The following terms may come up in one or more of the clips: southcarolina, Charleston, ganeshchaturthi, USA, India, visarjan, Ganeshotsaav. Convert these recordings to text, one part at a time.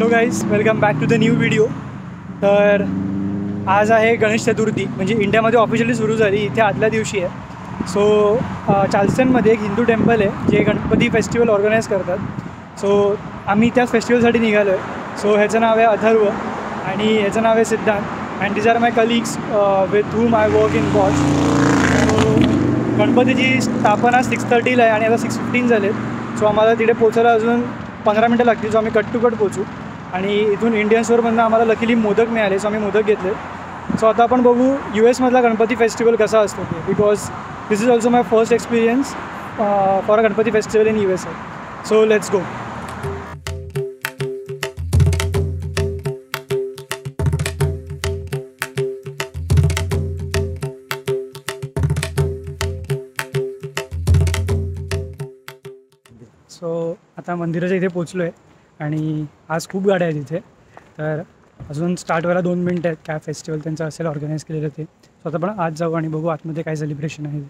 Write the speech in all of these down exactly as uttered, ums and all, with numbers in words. Hello guys, welcome back to the new video. तर आज आहे गणेश चतुर्थी, म्हणजे इंडियामध्ये ऑफिशियली सुरू झाली, इथे आदल्या दिवशी आहे। सो चार्ल्स्टनमध्ये एक हिंदू टेम्पल आहे जे गणपती फेस्टिवल ऑर्गनाईज करतात। सो आम्ही त्या फेस्टिवलसाठी निघालो आहे। सो ह्याचं नाव आहे अथर्व आणि ह्याचं नाव आहे Siddhant and these are my colleagues with whom I work in bots. So गणपतीची स्थापना सिक्स थर्टीला आहे आणि आता सिक्स फिफ्टीन झाले। सो आम्हाला तिथे पोचायला अजून पंधरा मिनटं लागतील। सो आम्ही कट टू कट पोचू आणि इथून इंडियन स्टोअरमधनं आम्हाला लकीली मोदक मिळाले। सो आम्ही मोदक घेतले। सो आता आपण बघू यू एसमधला गणपती फेस्टिवल कसा असतो ते, because this is also my first experience for a Ganpati festival in U S A. So let's go. So आता मंदिराच्या इथे पोचलो आहे आणि आज खूप गाड्या आहेत इथे। तर अजून स्टार्ट व्हायला दोन मिनटं आहेत, काय फेस्टिवल त्यांचं असेल ऑर्गनाईज केलेलं ते। सो आता पण आज जाऊ आणि बघू आतमध्ये काय सेलिब्रेशन आहे।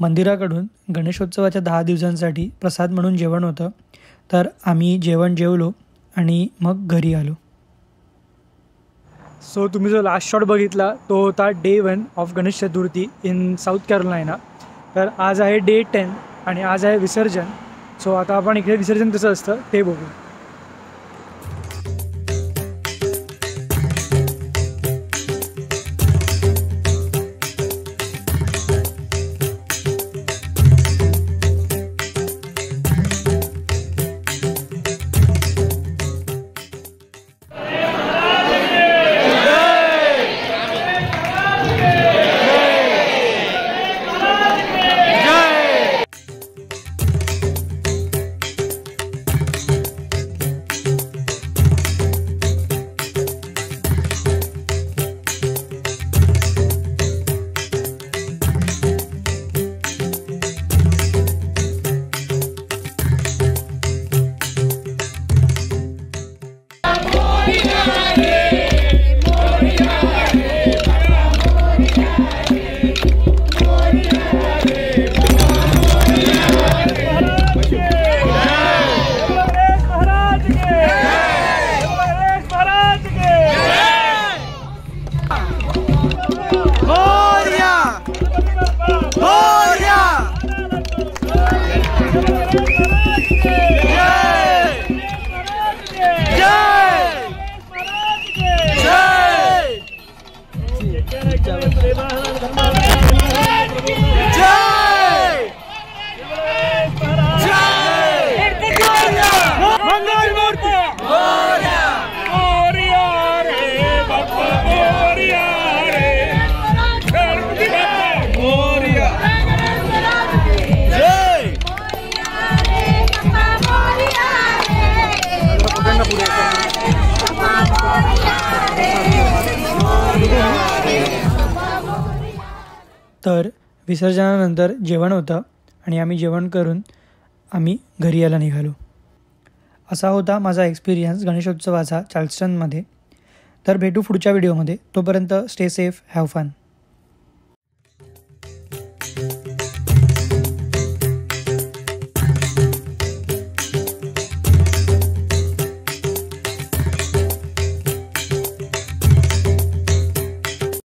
मंदिराकडून गणेशोत्सवाच्या दहा दिवसांसाठी प्रसाद म्हणून जेवण होतं। तर आम्ही जेवण जेवलो आणि मग घरी आलो। सो तुम्ही जो लास्ट शॉट बघितला तो होता day one of Ganesh Chaturthi in South Carolina. तर आज आहे डे टेन आणि आज आहे विसर्जन। सो आता आपण इकडे विसर्जन कसं असतं ते बघू। तर विसर्जनानंतर जेवण होतं आणि आम्ही जेवण करून आम्ही घरी यायला निघालो। असा होता माझा एक्सपिरियन्स गणेशोत्सवाचा चार्ल्स्टनमध्ये। तर भेटू पुढच्या व्हिडिओमध्ये, तोपर्यंत स्टे सेफ, हॅव फन।